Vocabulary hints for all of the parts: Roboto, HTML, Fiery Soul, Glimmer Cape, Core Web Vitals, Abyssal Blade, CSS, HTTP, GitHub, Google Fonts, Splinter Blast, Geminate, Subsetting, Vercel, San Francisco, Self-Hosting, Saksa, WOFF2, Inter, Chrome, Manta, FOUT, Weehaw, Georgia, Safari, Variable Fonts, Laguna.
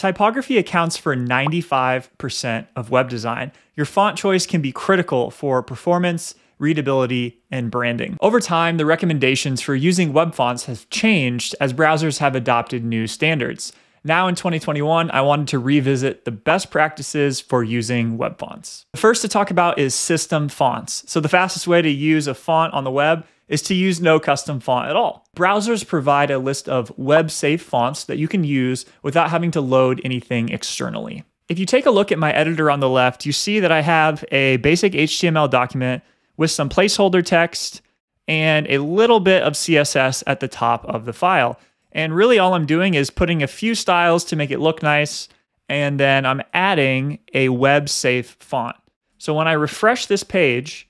Typography accounts for 95% of web design. Your font choice can be critical for performance, readability, and branding. Over time, the recommendations for using web fonts have changed as browsers have adopted new standards. Now in 2021, I wanted to revisit the best practices for using web fonts. The first to talk about is system fonts. So the fastest way to use a font on the web is to use no custom font at all. Browsers provide a list of web-safe fonts that you can use without having to load anything externally. If you take a look at my editor on the left, you see that I have a basic HTML document with some placeholder text and a little bit of CSS at the top of the file. And really all I'm doing is putting a few styles to make it look nice, and then I'm adding a web-safe font. So when I refresh this page,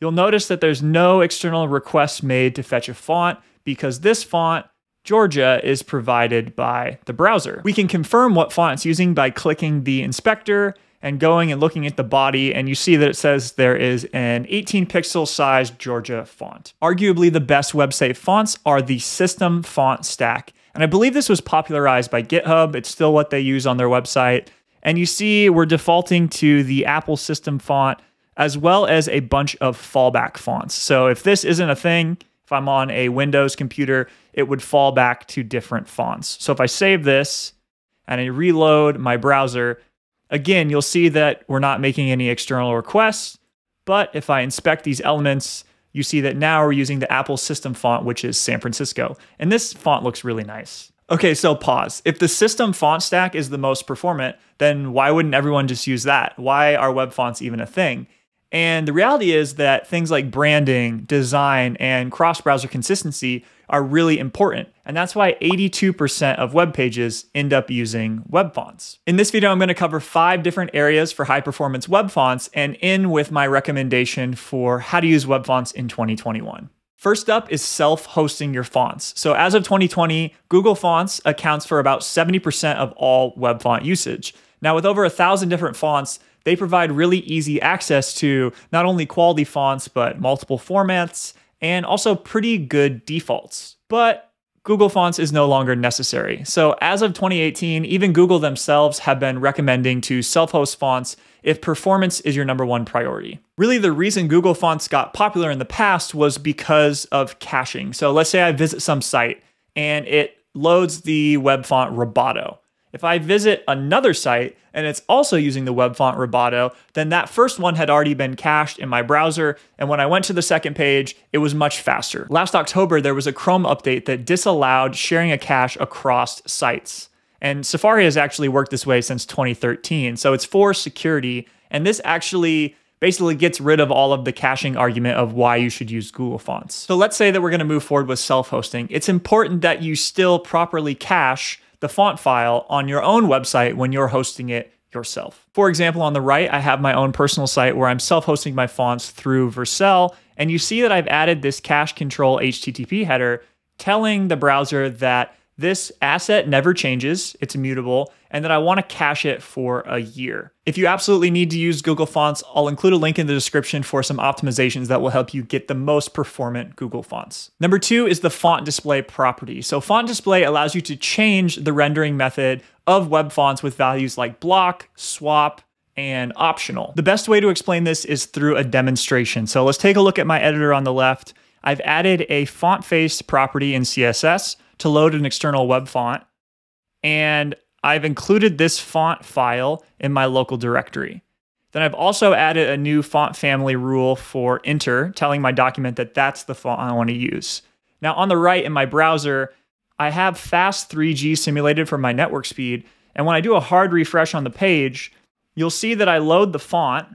you'll notice that there's no external requests made to fetch a font because this font, Georgia, is provided by the browser. We can confirm what font it's using by clicking the inspector and going and looking at the body, and you see that it says there is an 18-pixel size Georgia font. Arguably the best web-safe fonts are the system font stack, and I believe this was popularized by GitHub. It's still what they use on their website, and you see we're defaulting to the Apple system font as well as a bunch of fallback fonts. So if this isn't a thing, if I'm on a Windows computer, it would fall back to different fonts. So if I save this and I reload my browser, again, you'll see that we're not making any external requests, but if I inspect these elements, you see that now we're using the Apple system font, which is San Francisco. And this font looks really nice. Okay, so pause. If the system font stack is the most performant, then why wouldn't everyone just use that? Why are web fonts even a thing? And the reality is that things like branding, design, and cross-browser consistency are really important. And that's why 82% of web pages end up using web fonts. In this video, I'm going to cover 5 different areas for high-performance web fonts and end with my recommendation for how to use web fonts in 2021. First up is self-hosting your fonts. So as of 2020, Google Fonts accounts for about 70% of all web font usage. Now, with over 1,000 different fonts, they provide really easy access to not only quality fonts, but multiple formats and also pretty good defaults. But Google Fonts is no longer necessary. So as of 2018, even Google themselves have been recommending to self-host fonts if performance is your number 1 priority. Really, the reason Google Fonts got popular in the past was because of caching. So let's say I visit some site and it loads the web font Roboto. If I visit another site and it's also using the web font Roboto, then that first one had already been cached in my browser, and when I went to the second page, it was much faster. Last October, there was a Chrome update that disallowed sharing a cache across sites. And Safari has actually worked this way since 2013, so it's for security, and this actually basically gets rid of all of the caching argument of why you should use Google Fonts. So let's say that we're gonna move forward with self-hosting. It's important that you still properly cache the font file on your own website when you're hosting it yourself. For example, on the right, I have my own personal site where I'm self-hosting my fonts through Vercel, and you see that I've added this cache control HTTP header telling the browser that this asset never changes, it's immutable, and that I want to cache it for a year. If you absolutely need to use Google Fonts, I'll include a link in the description for some optimizations that will help you get the most performant Google Fonts. Number 2 is the font display property. So font display allows you to change the rendering method of web fonts with values like block, swap, and optional. The best way to explain this is through a demonstration. So let's take a look at my editor on the left. I've added a font face property in CSS to load an external web font, and I've included this font file in my local directory. Then I've also added a new font family rule for Inter, telling my document that that's the font I want to use. Now on the right in my browser, I have fast 3G simulated for my network speed, and when I do a hard refresh on the page, you'll see that I load the font,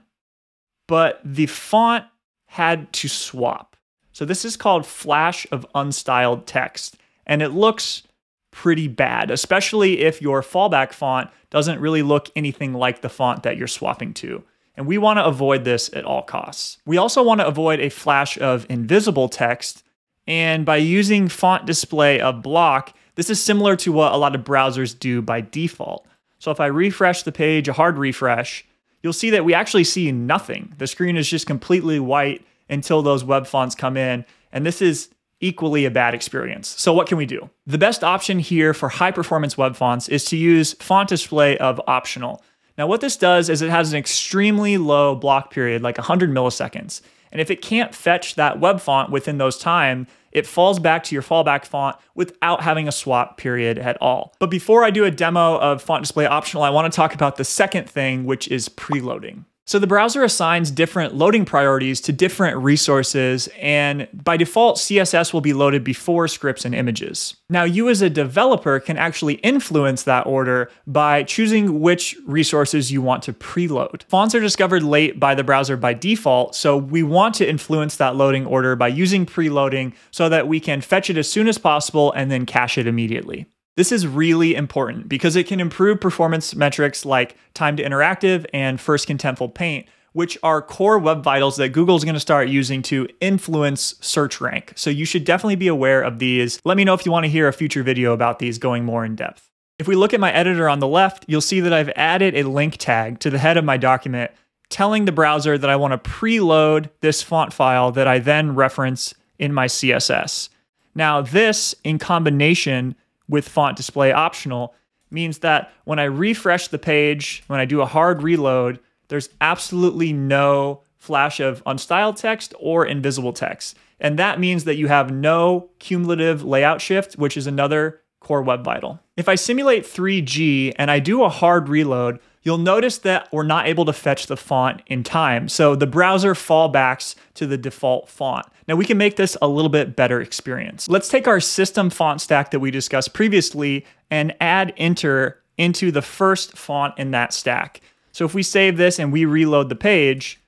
but the font had to swap. So this is called flash of unstyled text, and it looks pretty bad, especially if your fallback font doesn't really look anything like the font that you're swapping to. And we want to avoid this at all costs. We also want to avoid a flash of invisible text, and by using font display of block, this is similar to what a lot of browsers do by default. So if I refresh the page, a hard refresh, you'll see that we actually see nothing. The screen is just completely white until those web fonts come in, and this is equally a bad experience. So what can we do? The best option here for high performance web fonts is to use font display of optional. Now what this does is it has an extremely low block period, like 100 milliseconds. And if it can't fetch that web font within those time, it falls back to your fallback font without having a swap period at all. But before I do a demo of font display optional, I want to talk about the second thing, which is preloading. So the browser assigns different loading priorities to different resources, and by default, CSS will be loaded before scripts and images. Now you as a developer can actually influence that order by choosing which resources you want to preload. Fonts are discovered late by the browser by default, so we want to influence that loading order by using preloading so that we can fetch it as soon as possible and then cache it immediately. This is really important because it can improve performance metrics like time to interactive and first contentful paint, which are core web vitals that Google's gonna start using to influence search rank. So you should definitely be aware of these. Let me know if you wanna hear a future video about these going more in depth. If we look at my editor on the left, you'll see that I've added a link tag to the head of my document telling the browser that I wanna preload this font file that I then reference in my CSS. Now this, in combination with font display optional, means that when I refresh the page, when I do a hard reload, there's absolutely no flash of unstyled text or invisible text. And that means that you have no cumulative layout shift, which is another core web vital. If I simulate 3G and I do a hard reload, you'll notice that we're not able to fetch the font in time. So the browser fallbacks to the default font. Now we can make this a little bit better experience. Let's take our system font stack that we discussed previously and add Inter into the first font in that stack. So if we save this and we reload the page,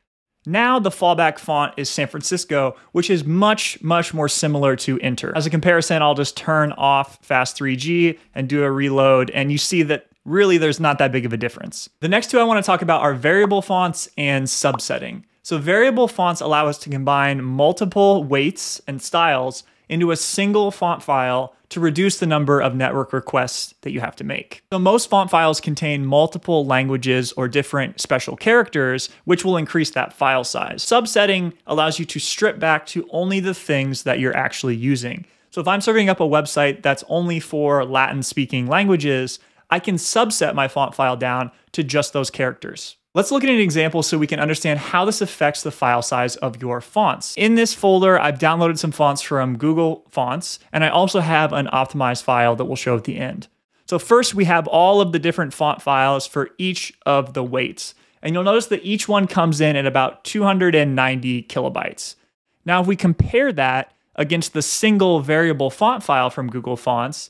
now the fallback font is San Francisco, which is much, much more similar to Inter. As a comparison, I'll just turn off fast 3G and do a reload, and you see that really, there's not that big of a difference. The next two I want to talk about are variable fonts and subsetting. So variable fonts allow us to combine multiple weights and styles into a single font file to reduce the number of network requests that you have to make. So most font files contain multiple languages or different special characters, which will increase that file size. Subsetting allows you to strip back to only the things that you're actually using. So if I'm serving up a website that's only for Latin-speaking languages, I can subset my font file down to just those characters. Let's look at an example so we can understand how this affects the file size of your fonts. In this folder, I've downloaded some fonts from Google Fonts, and I also have an optimized file that we'll show at the end. So first we have all of the different font files for each of the weights. And you'll notice that each one comes in at about 290 kilobytes. Now, if we compare that against the single variable font file from Google Fonts,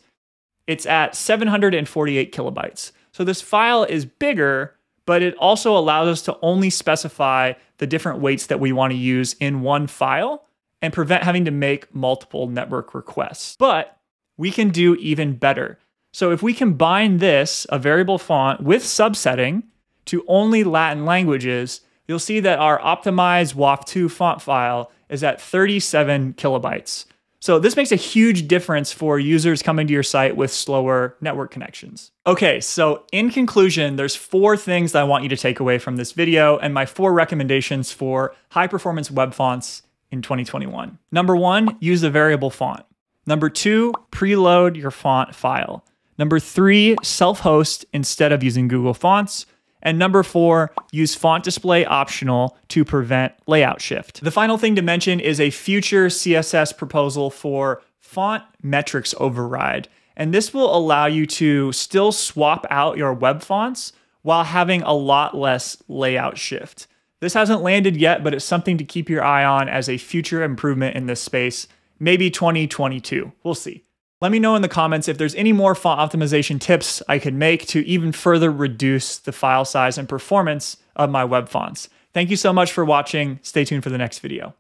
it's at 748 kilobytes. So this file is bigger, but it also allows us to only specify the different weights that we want to use in one file and prevent having to make multiple network requests. But we can do even better. So if we combine this, a variable font, with subsetting to only Latin languages, you'll see that our optimized WOFF2 font file is at 37 kilobytes. So this makes a huge difference for users coming to your site with slower network connections. Okay, so in conclusion, there's four things that I want you to take away from this video and my four recommendations for high performance web fonts in 2021. Number one, use a variable font. Number two, preload your font file. Number three, self-host instead of using Google Fonts. And number four, use font display optional to prevent layout shift. The final thing to mention is a future CSS proposal for font metrics override. And this will allow you to still swap out your web fonts while having a lot less layout shift. This hasn't landed yet, but it's something to keep your eye on as a future improvement in this space, maybe 2022, we'll see. Let me know in the comments if there's any more font optimization tips I could make to even further reduce the file size and performance of my web fonts. Thank you so much for watching. Stay tuned for the next video.